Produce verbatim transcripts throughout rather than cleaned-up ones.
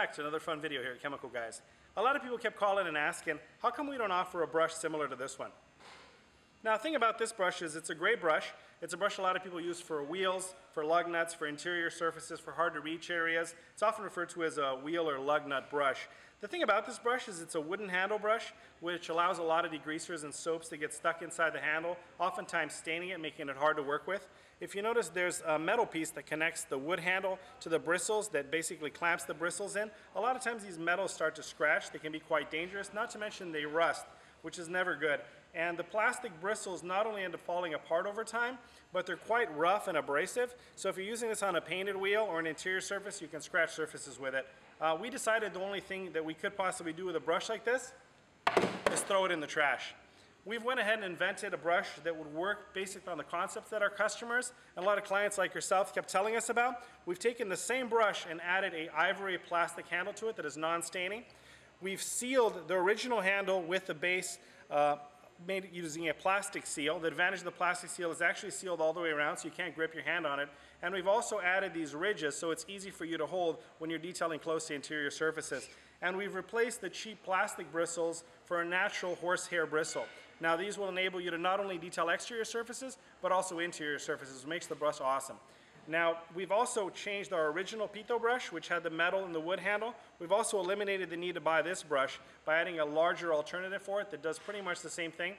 back to another fun video here at Chemical Guys. A lot of people kept calling and asking, how come we don't offer a brush similar to this one? Now, the thing about this brush is it's a gray brush. It's a brush a lot of people use for wheels, for lug nuts, for interior surfaces, for hard to reach areas. It's often referred to as a wheel or lug nut brush. The thing about this brush is it's a wooden handle brush, which allows a lot of degreasers and soaps to get stuck inside the handle, oftentimes staining it, making it hard to work with. If you notice, there's a metal piece that connects the wood handle to the bristles that basically clamps the bristles in. A lot of times these metals start to scratch. They can be quite dangerous, not to mention they rust, which is never good. And the plastic bristles not only end up falling apart over time, but they're quite rough and abrasive. So if you're using this on a painted wheel or an interior surface, you can scratch surfaces with it. Uh, we decided the only thing that we could possibly do with a brush like this is throw it in the trash. We've went ahead and invented a brush that would work basically on the concepts that our customers and a lot of clients like yourself kept telling us about. We've taken the same brush and added an ivory plastic handle to it that is non-staining. We've sealed the original handle with the base uh, made using a plastic seal. The advantage of the plastic seal is actually sealed all the way around, so you can't grip your hand on it. And we've also added these ridges so it's easy for you to hold when you're detailing close to interior surfaces. And we've replaced the cheap plastic bristles for a natural horsehair bristle. Now these will enable you to not only detail exterior surfaces, but also interior surfaces, which makes the brush awesome. Now, we've also changed our original Pito brush, which had the metal and the wood handle. We've also eliminated the need to buy this brush by adding a larger alternative for it that does pretty much the same thing,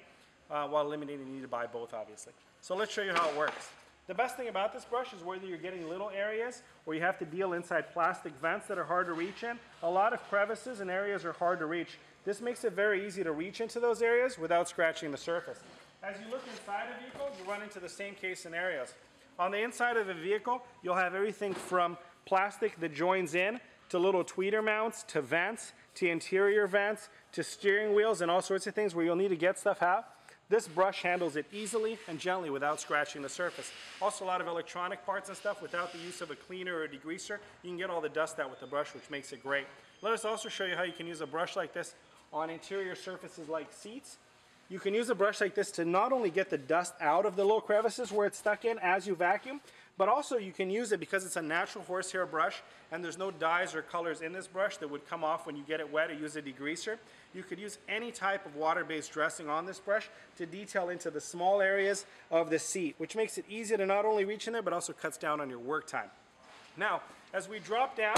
uh, while eliminating the need to buy both, obviously. So let's show you how it works. The best thing about this brush is whether you're getting little areas or you have to deal inside plastic vents that are hard to reach in. A lot of crevices and areas are hard to reach. This makes it very easy to reach into those areas without scratching the surface. As you look inside a vehicle, you run into the same case scenarios. On the inside of a vehicle, you'll have everything from plastic that joins in, to little tweeter mounts, to vents, to interior vents, to steering wheels, and all sorts of things where you'll need to get stuff out. This brush handles it easily and gently without scratching the surface. Also, a lot of electronic parts and stuff without the use of a cleaner or a degreaser. You can get all the dust out with the brush, which makes it great. Let us also show you how you can use a brush like this on interior surfaces like seats. You can use a brush like this to not only get the dust out of the little crevices where it's stuck in as you vacuum, but also you can use it because it's a natural horsehair brush and there's no dyes or colors in this brush that would come off when you get it wet or use a degreaser. You could use any type of water-based dressing on this brush to detail into the small areas of the seat, which makes it easy to not only reach in there, but also cuts down on your work time. Now, as we drop down,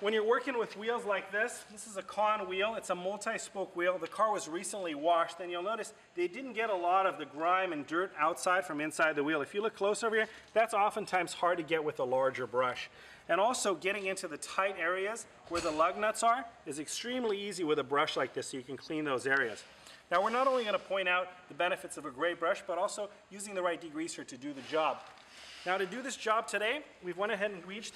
when you're working with wheels like this, this is a con wheel, it's a multi-spoke wheel. The car was recently washed, and you'll notice they didn't get a lot of the grime and dirt outside from inside the wheel. If you look close over here, that's oftentimes hard to get with a larger brush. And also getting into the tight areas where the lug nuts are is extremely easy with a brush like this, so you can clean those areas. Now we're not only going to point out the benefits of a gray brush, but also using the right degreaser to do the job. Now to do this job today, we've went ahead and reached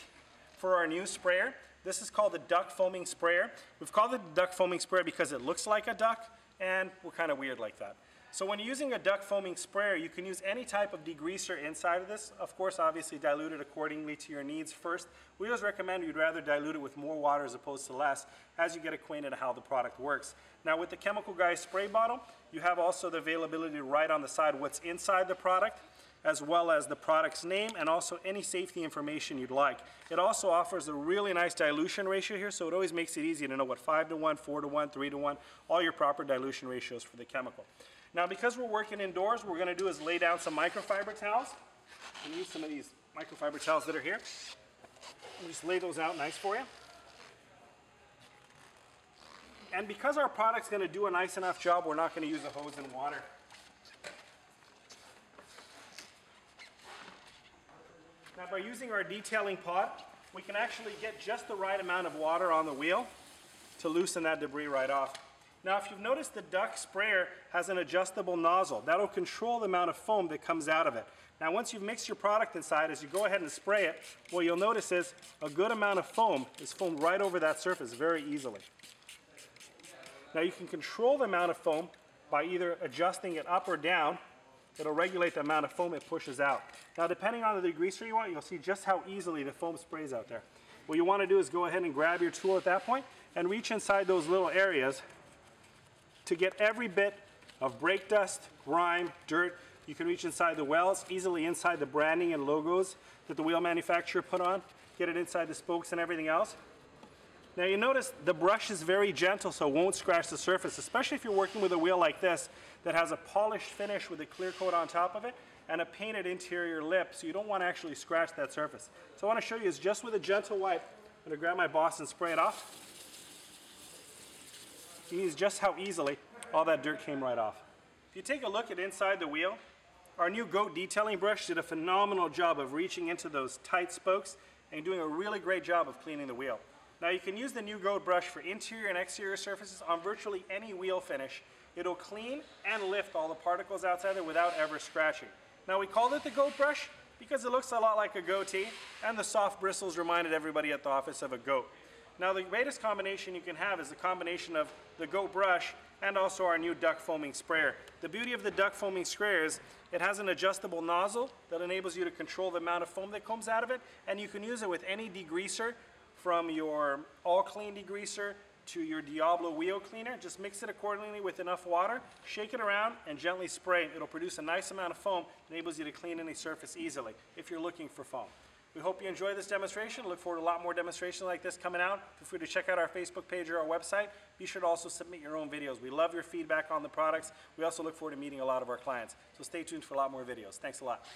for our new sprayer. This is called the duck foaming sprayer. We've called it the duck foaming sprayer because it looks like a duck and we're kind of weird like that. So when you're using a duck foaming sprayer, you can use any type of degreaser inside of this. Of course, obviously dilute it accordingly to your needs first. We always recommend you'd rather dilute it with more water as opposed to less as you get acquainted to how the product works. Now with the Chemical Guys spray bottle, you have also the availability to write on the side what's inside the product, as well as the product's name and also any safety information you'd like. It also offers a really nice dilution ratio here, so it always makes it easy to know what five to one, four to one, three to one, all your proper dilution ratios for the chemical. Now because we're working indoors, what we're gonna do is lay down some microfiber towels. I'm gonna use some of these microfiber towels that are here. We'll just lay those out nice for you. And because our product's gonna do a nice enough job, we're not gonna use a hose and water. Now by using our detailing pod, we can actually get just the right amount of water on the wheel to loosen that debris right off. Now if you've noticed, the duck sprayer has an adjustable nozzle. That'll control the amount of foam that comes out of it. Now once you've mixed your product inside, as you go ahead and spray it, what you'll notice is a good amount of foam is foamed right over that surface very easily. Now you can control the amount of foam by either adjusting it up or down. It'll regulate the amount of foam it pushes out. Now depending on the degreaser you want, you'll see just how easily the foam sprays out there. What you want to do is go ahead and grab your tool at that point and reach inside those little areas to get every bit of brake dust, grime, dirt. You can reach inside the wells, easily inside the branding and logos that the wheel manufacturer put on. Get it inside the spokes and everything else. Now you notice the brush is very gentle, so it won't scratch the surface, especially if you're working with a wheel like this that has a polished finish with a clear coat on top of it and a painted interior lip, so you don't want to actually scratch that surface. So I want to show you is just with a gentle wipe, I'm going to grab my boss and spray it off. You can see just how easily all that dirt came right off. If you take a look at inside the wheel, our new goat detailing brush did a phenomenal job of reaching into those tight spokes and doing a really great job of cleaning the wheel. Now you can use the new goat brush for interior and exterior surfaces on virtually any wheel finish. It'll clean and lift all the particles outside it without ever scratching. Now we called it the goat brush because it looks a lot like a goatee, and the soft bristles reminded everybody at the office of a goat. Now the greatest combination you can have is the combination of the goat brush and also our new duck foaming sprayer. The beauty of the duck foaming sprayer is it has an adjustable nozzle that enables you to control the amount of foam that comes out of it, and you can use it with any degreaser, from your all clean degreaser to your Diablo wheel cleaner. Just mix it accordingly with enough water, shake it around and gently spray. It'll produce a nice amount of foam that enables you to clean any surface easily if you're looking for foam. We hope you enjoy this demonstration. Look forward to a lot more demonstrations like this coming out. Feel free to check out our Facebook page or our website. Be sure to also submit your own videos. We love your feedback on the products. We also look forward to meeting a lot of our clients. So stay tuned for a lot more videos. Thanks a lot.